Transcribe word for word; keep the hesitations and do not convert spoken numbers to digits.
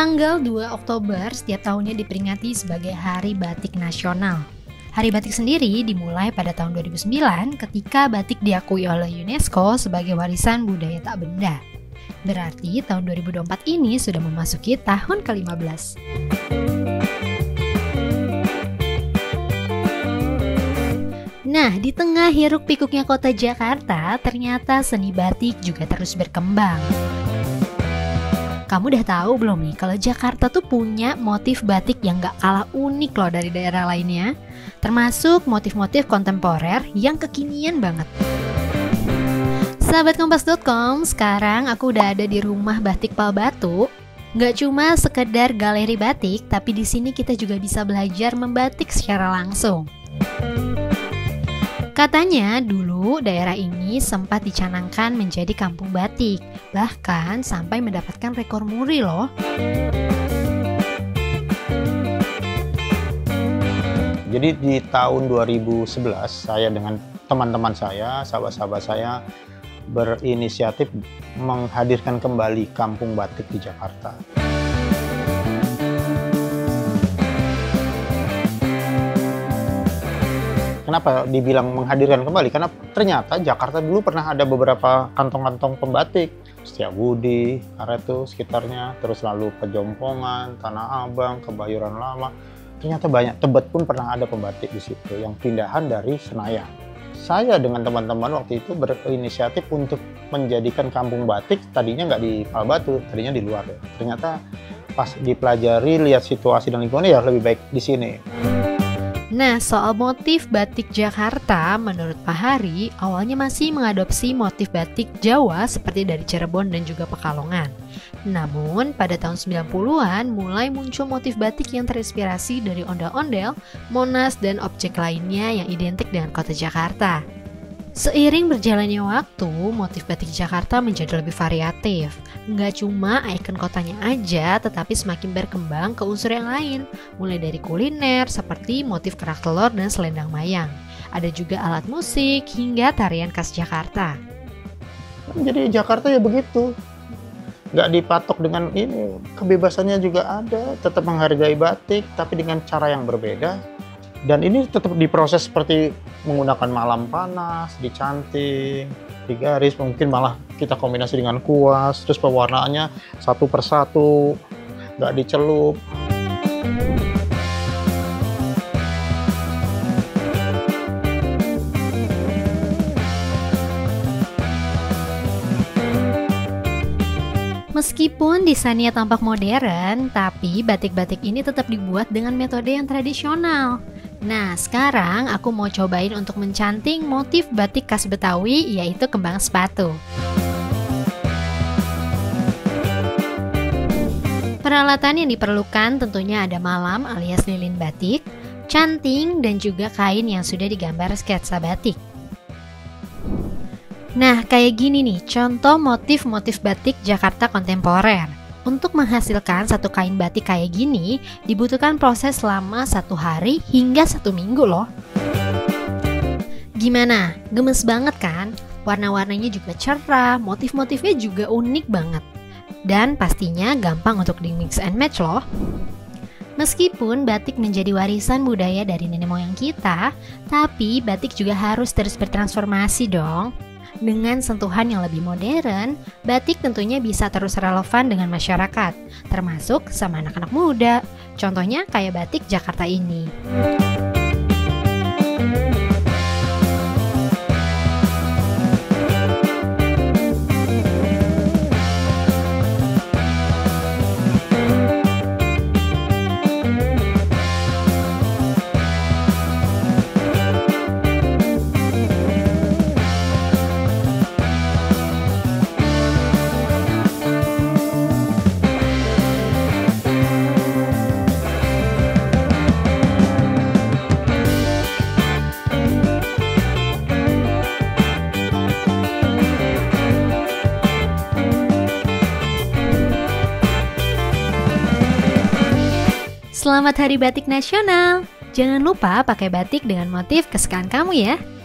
Tanggal dua Oktober setiap tahunnya diperingati sebagai Hari Batik Nasional. Hari Batik sendiri dimulai pada tahun dua ribu sembilan ketika batik diakui oleh UNESCO sebagai warisan budaya tak benda. Berarti tahun dua ribu dua puluh empat ini sudah memasuki tahun ke lima belas. Nah, di tengah hiruk-pikuknya kota Jakarta, ternyata seni batik juga terus berkembang. Kamu udah tahu belum nih kalau Jakarta tuh punya motif batik yang gak kalah unik loh dari daerah lainnya, termasuk motif-motif kontemporer yang kekinian banget. Sahabat Kompas titik com, sekarang aku udah ada di rumah batik Palbatu. Gak cuma sekedar galeri batik, tapi di sini kita juga bisa belajar membatik secara langsung. Katanya dulu daerah ini sempat dicanangkan menjadi kampung batik, bahkan sampai mendapatkan rekor muri loh. Jadi di tahun dua ribu sebelas saya dengan teman-teman saya, sahabat-sahabat saya berinisiatif menghadirkan kembali kampung batik di Jakarta. Kenapa dibilang menghadirkan kembali? Karena ternyata Jakarta dulu pernah ada beberapa kantong-kantong pembatik. Setiabudi, Karetu, sekitarnya, terus lalu Pejompongan, Tanah Abang, Kebayoran Lama. Ternyata banyak, Tebet pun pernah ada pembatik di situ yang pindahan dari Senayan. Saya dengan teman-teman waktu itu berinisiatif untuk menjadikan kampung batik, tadinya nggak di Palbatu, tadinya di luar. Ternyata pas dipelajari, lihat situasi dan lingkungannya ya lebih baik di sini. Nah, soal motif batik Jakarta, menurut Pak Hari, awalnya masih mengadopsi motif batik Jawa seperti dari Cirebon dan juga Pekalongan. Namun, pada tahun sembilan puluhan mulai muncul motif batik yang terinspirasi dari ondel-ondel, monas, dan objek lainnya yang identik dengan kota Jakarta. Seiring berjalannya waktu, motif batik Jakarta menjadi lebih variatif. Nggak cuma ikon kotanya aja, tetapi semakin berkembang ke unsur yang lain, mulai dari kuliner seperti motif kerak telur dan selendang mayang. Ada juga alat musik hingga tarian khas Jakarta. Jadi Jakarta ya begitu, nggak dipatok dengan ini, kebebasannya juga ada, tetap menghargai batik tapi dengan cara yang berbeda. Dan ini tetap diproses seperti menggunakan malam panas, dicanting, digaris, mungkin malah kita kombinasi dengan kuas, terus pewarnaannya satu persatu, nggak dicelup. Meskipun desainnya tampak modern, tapi batik-batik ini tetap dibuat dengan metode yang tradisional. Nah, sekarang aku mau cobain untuk mencanting motif batik khas Betawi, yaitu kembang sepatu. Peralatan yang diperlukan tentunya ada malam alias lilin batik, canting, dan juga kain yang sudah digambar sketsa batik. Nah, kayak gini nih contoh motif-motif batik Jakarta kontemporer. Untuk menghasilkan satu kain batik kayak gini, dibutuhkan proses selama satu hari hingga satu minggu loh. Gimana? Gemes banget kan? Warna-warnanya juga cerah, motif-motifnya juga unik banget. Dan pastinya gampang untuk di mix and match loh. Meskipun batik menjadi warisan budaya dari nenek moyang kita, tapi batik juga harus terus bertransformasi dong. Dengan sentuhan yang lebih modern, batik tentunya bisa terus relevan dengan masyarakat, termasuk sama anak-anak muda. Contohnya kayak batik Jakarta ini. Selamat Hari Batik Nasional! Jangan lupa pakai batik dengan motif kesukaan kamu ya!